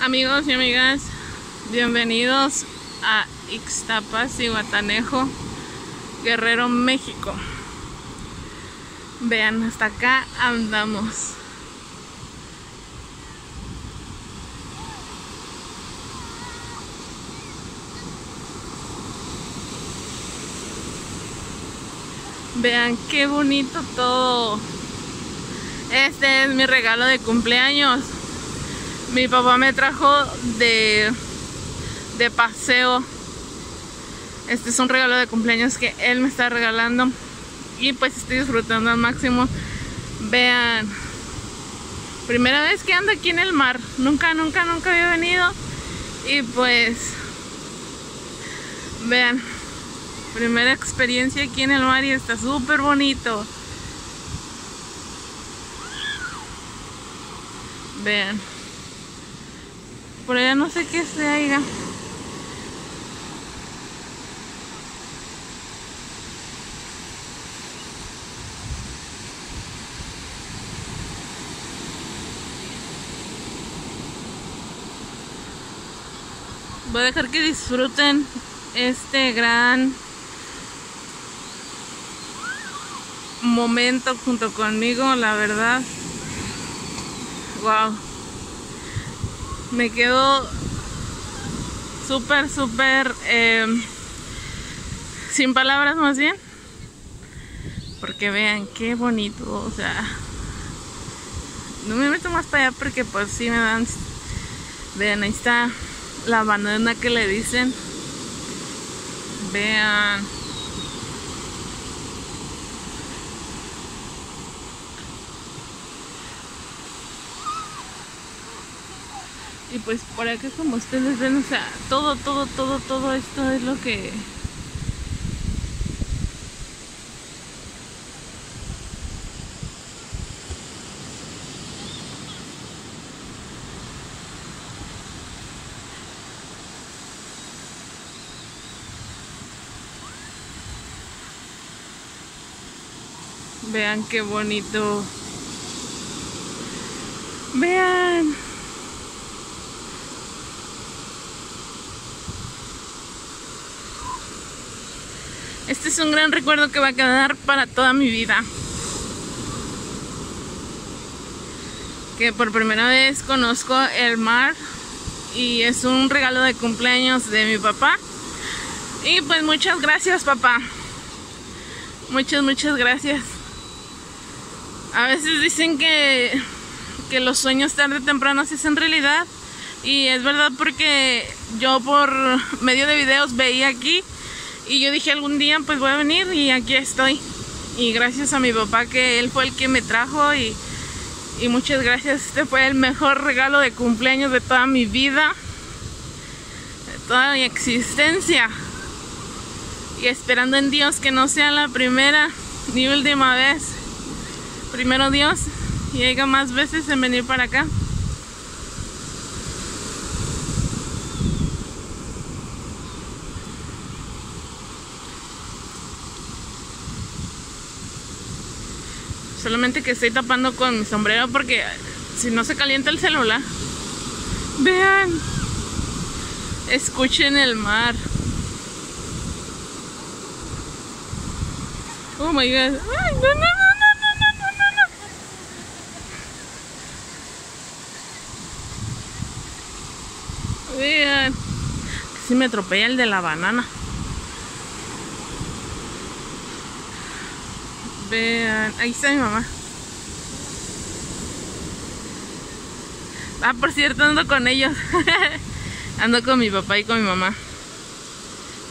Amigos y amigas, bienvenidos a Ixtapa Zihuatanejo, Guerrero, México. Vean, hasta acá andamos. Vean qué bonito todo. Este es mi regalo de cumpleaños. Mi papá me trajo de paseo. Este es un regalo de cumpleaños que él me está regalando. Y pues estoy disfrutando al máximo. Vean. Primera vez que ando aquí en el mar. Nunca había venido. Y pues vean. Primera experiencia aquí en el mar y está súper bonito. Vean. Por allá no sé qué se haya. Voy a dejar que disfruten este gran momento junto conmigo, la verdad. Wow, me quedo súper sin palabras, más bien, porque vean qué bonito. O sea, no me meto más para allá porque pues sí me dan. Vean, ahí está la banana que le dicen. Vean. Y pues por acá, como ustedes ven, o sea, todo esto es lo que... Vean qué bonito. Vean. Este es un gran recuerdo que va a quedar para toda mi vida. Que por primera vez conozco el mar. Y es un regalo de cumpleaños de mi papá. Y pues muchas gracias, papá. Muchas gracias. A veces dicen que los sueños tarde o temprano se hacen realidad. Y es verdad, porque yo por medio de videos veía aquí. Y yo dije, algún día pues voy a venir, y aquí estoy. Y gracias a mi papá, que él fue el que me trajo. Y muchas gracias. Este fue el mejor regalo de cumpleaños de toda mi vida. De toda mi existencia. Y esperando en Dios que no sea la primera ni última vez. Primero Dios, y haya más veces en venir para acá. Solamente que estoy tapando con mi sombrero porque si no se calienta el celular. Vean. Escuchen el mar. Oh my God. Ay, no. Vean, casi me atropella el de la banana. Vean, ahí está mi mamá. Ah, por cierto, ando con ellos. Ando con mi papá y con mi mamá.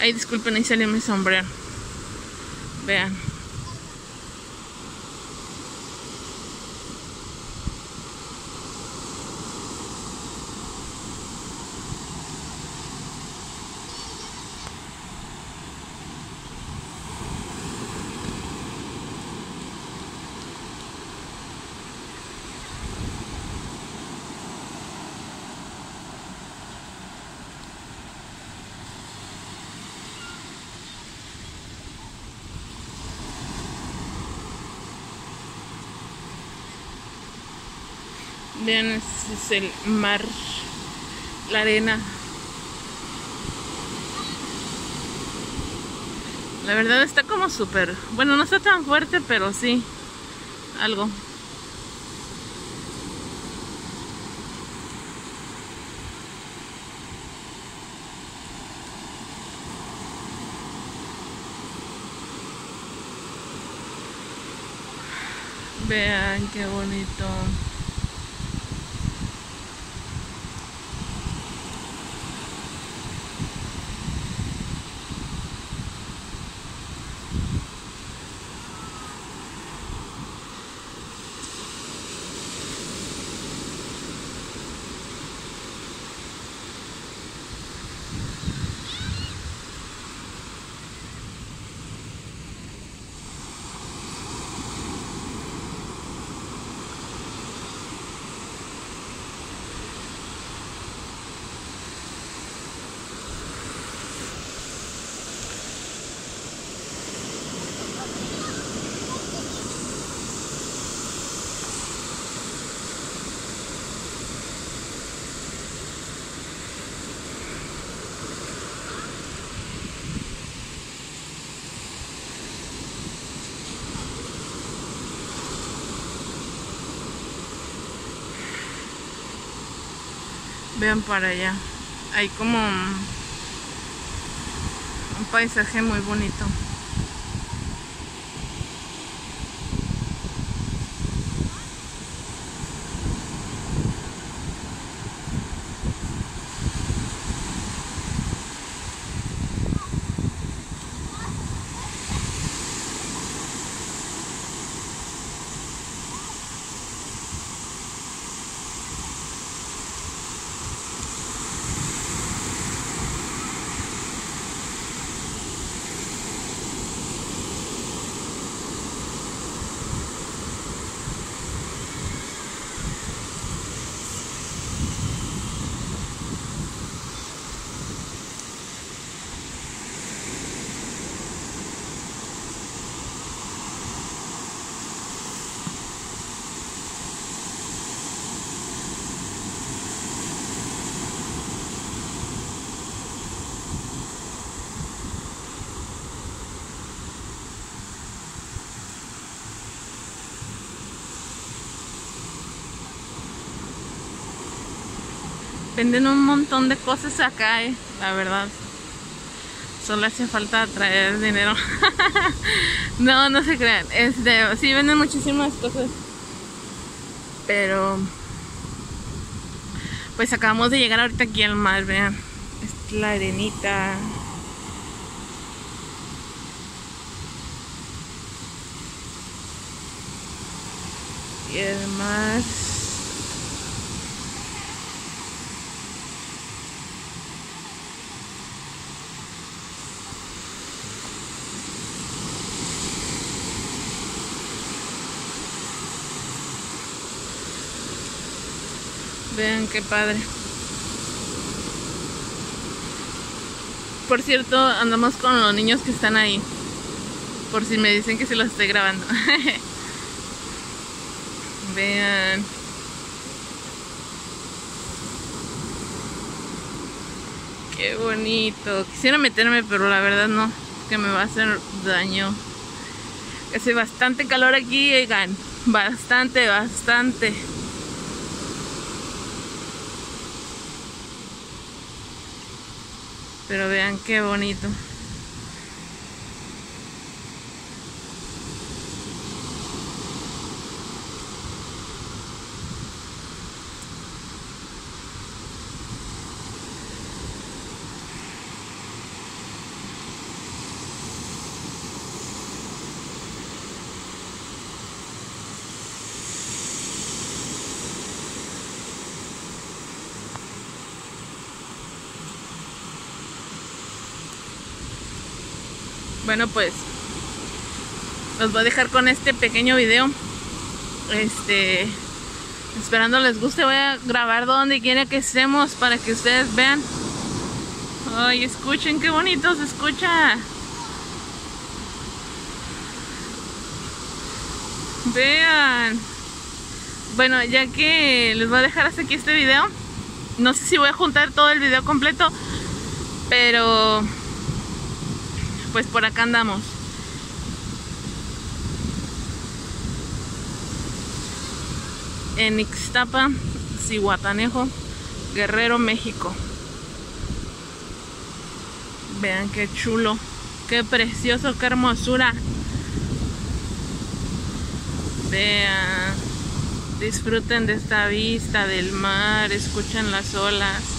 Ay, disculpen, ahí salió mi sombrero. Vean. Vean, este es el mar la arena. La verdad está como súper, bueno, no está tan fuerte, pero sí, algo. Vean qué bonito. Vean para allá, hay como un paisaje muy bonito. Venden un montón de cosas acá, la verdad. Solo hace falta traer dinero. No, no se crean. Sí, venden muchísimas cosas. Pero pues acabamos de llegar ahorita aquí al mar, vean. Es la arenita. Y el mar. Vean qué padre. Por cierto, andamos con los niños que están ahí, por si me dicen que se los estoy grabando. Vean. Qué bonito. Quisiera meterme, pero la verdad no, que me va a hacer daño. Hace bastante calor aquí, oigan. Bastante, bastante. Pero vean qué bonito. Bueno, pues los voy a dejar con este pequeño video, esperando les guste. Voy a grabar donde quiera que estemos para que ustedes vean. Ay, escuchen qué bonito se escucha. Vean. Bueno, ya que les voy a dejar hasta aquí este video, No sé si voy a juntar todo el video completo, pero pues por acá andamos. En Ixtapa, Zihuatanejo, Guerrero, México. Vean qué chulo, qué precioso, qué hermosura. Vean, disfruten de esta vista del mar, escuchen las olas.